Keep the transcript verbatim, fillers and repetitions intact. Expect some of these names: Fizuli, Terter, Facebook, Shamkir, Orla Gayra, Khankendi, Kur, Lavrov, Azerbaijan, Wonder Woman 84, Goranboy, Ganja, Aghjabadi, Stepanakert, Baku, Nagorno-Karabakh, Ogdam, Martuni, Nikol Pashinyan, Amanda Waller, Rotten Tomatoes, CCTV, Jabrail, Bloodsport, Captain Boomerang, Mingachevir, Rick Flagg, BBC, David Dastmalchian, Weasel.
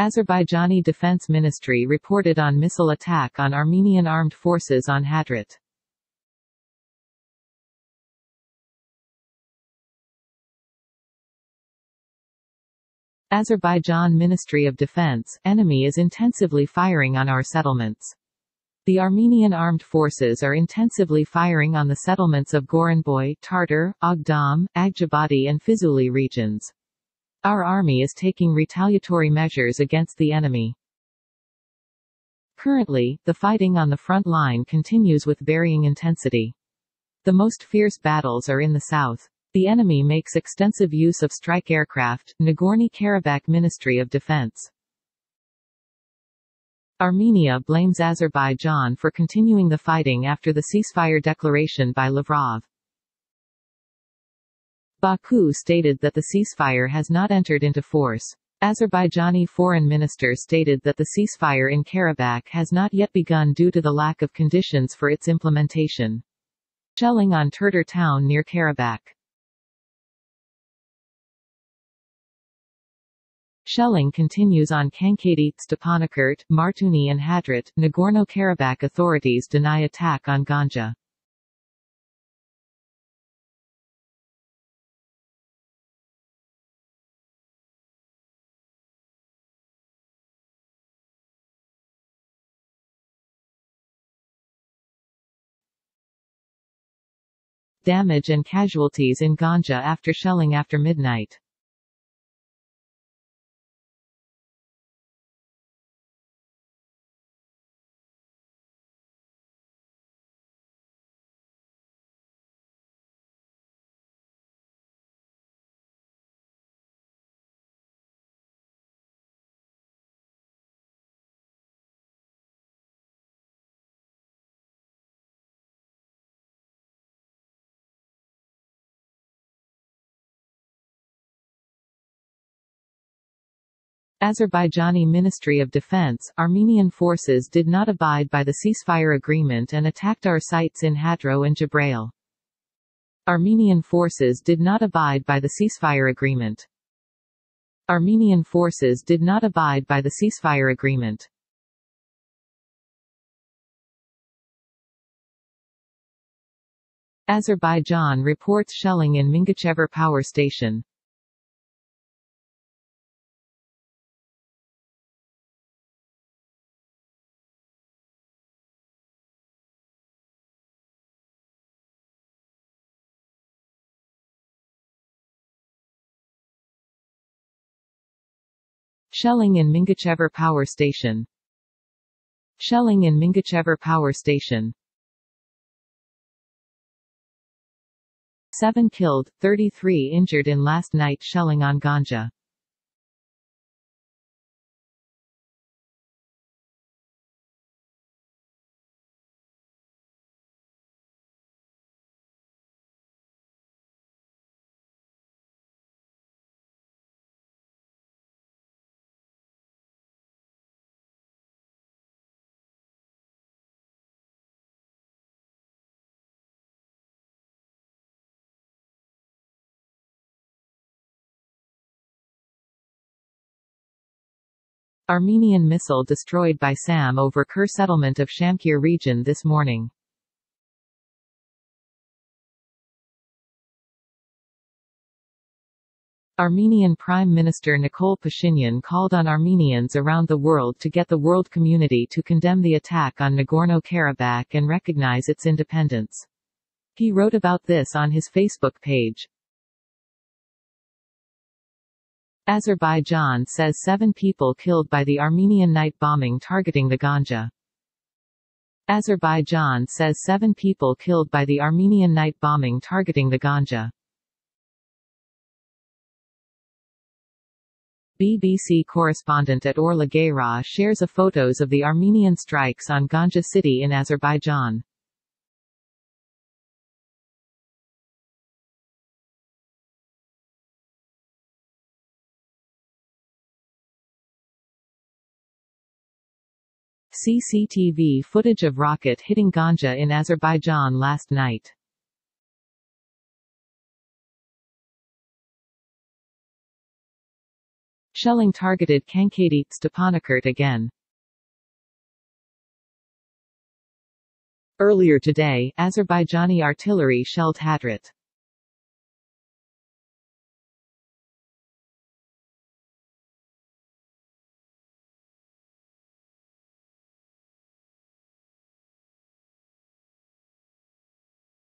Azerbaijani Defense Ministry reported on missile attack on Armenian armed forces on Hadrut. Azerbaijan Ministry of Defense, enemy is intensively firing on our settlements. The Armenian armed forces are intensively firing on the settlements of Goranboy, Tartar, Ogdam, Aghjabadi and Fizuli regions. Our army is taking retaliatory measures against the enemy. Currently, the fighting on the front line continues with varying intensity. The most fierce battles are in the south. The enemy makes extensive use of strike aircraft, Nagorno-Karabakh Ministry of Defense. Armenia blames Azerbaijan for continuing the fighting after the ceasefire declaration by Lavrov. Baku stated that the ceasefire has not entered into force. Azerbaijani foreign minister stated that the ceasefire in Karabakh has not yet begun due to the lack of conditions for its implementation. Shelling on Terter town near Karabakh. Shelling continues on Khankendi, Stepanakert, Martuni and Hadrut. Nagorno-Karabakh authorities deny attack on Ganja. Damage and casualties in Ganja after shelling after midnight. Azerbaijani Ministry of Defense, Armenian forces did not abide by the ceasefire agreement and attacked our sites in Hadrut and Jabrail. Armenian forces did not abide by the ceasefire agreement. Armenian forces did not abide by the ceasefire agreement. Azerbaijan reports shelling in Mingachevir power station. Shelling in Mingachevir power station. Shelling in Mingachevir power station. Seven killed, thirty-three injured in last night's shelling on Ganja. Armenian missile destroyed by S A M over Kur settlement of Shamkir region this morning. Armenian Prime Minister Nikol Pashinyan called on Armenians around the world to get the world community to condemn the attack on Nagorno-Karabakh and recognize its independence. He wrote about this on his Facebook page. Azerbaijan says seven people killed by the Armenian night bombing targeting the Ganja. Azerbaijan says seven people killed by the Armenian night bombing targeting the Ganja. B B C correspondent at Orla Gayra shares a photos of the Armenian strikes on Ganja city in Azerbaijan. C C T V footage of rocket hitting Ganja in Azerbaijan last night. shelling targeted Khankendi, Stepanakert again. Earlier today, Azerbaijani artillery shelled Hadrut.